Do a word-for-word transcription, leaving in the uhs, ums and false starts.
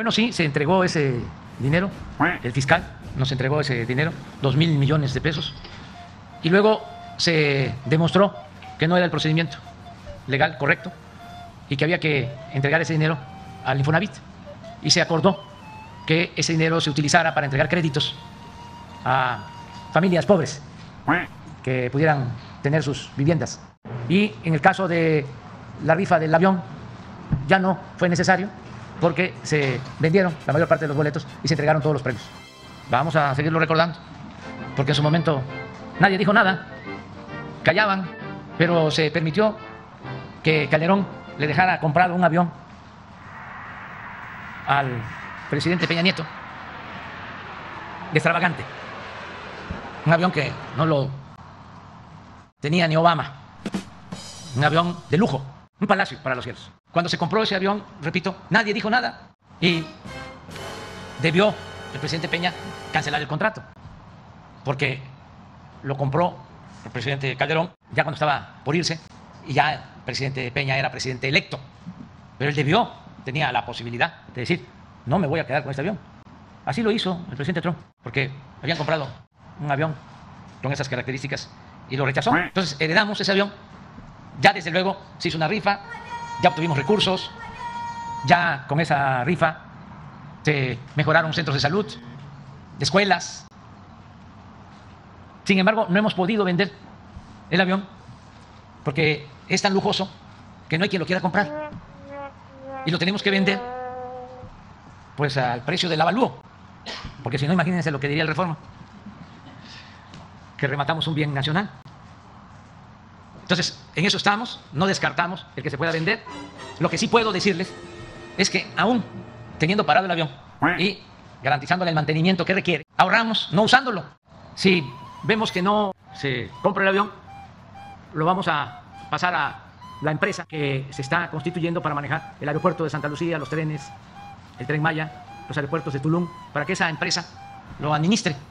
Bueno, sí, se entregó ese dinero, el fiscal nos entregó ese dinero, dos mil millones de pesos, y luego se demostró que no era el procedimiento legal correcto y que había que entregar ese dinero al Infonavit, y se acordó que ese dinero se utilizara para entregar créditos a familias pobres que pudieran tener sus viviendas. Y en el caso de la rifa del avión ya no fue necesario, porque se vendieron la mayor parte de los boletos y se entregaron todos los premios. Vamos a seguirlo recordando, porque en su momento nadie dijo nada, callaban, pero se permitió que Calderón le dejara comprar un avión al presidente Peña Nieto, de extravagante, un avión que no lo tenía ni Obama, un avión de lujo, un palacio para los cielos. Cuando se compró ese avión, repito, nadie dijo nada y debió el presidente Peña cancelar el contrato, porque lo compró el presidente Calderón ya cuando estaba por irse y ya el presidente Peña era presidente electo, pero él debió, tenía la posibilidad de decir, no me voy a quedar con este avión. Así lo hizo el presidente Trump, porque habían comprado un avión con esas características y lo rechazó. Entonces heredamos ese avión, ya desde luego se hizo una rifa, ya obtuvimos recursos, ya con esa rifa se mejoraron centros de salud, de escuelas. Sin embargo, no hemos podido vender el avión porque es tan lujoso que no hay quien lo quiera comprar. Y lo tenemos que vender pues al precio del avalúo, porque si no, imagínense lo que diría el Reforma, que rematamos un bien nacional. Entonces, en eso estamos, no descartamos el que se pueda vender. Lo que sí puedo decirles es que aún teniendo parado el avión y garantizándole el mantenimiento que requiere, ahorramos no usándolo. Si vemos que no se compra el avión, lo vamos a pasar a la empresa que se está constituyendo para manejar el aeropuerto de Santa Lucía, los trenes, el Tren Maya, los aeropuertos de Tulum, para que esa empresa lo administre.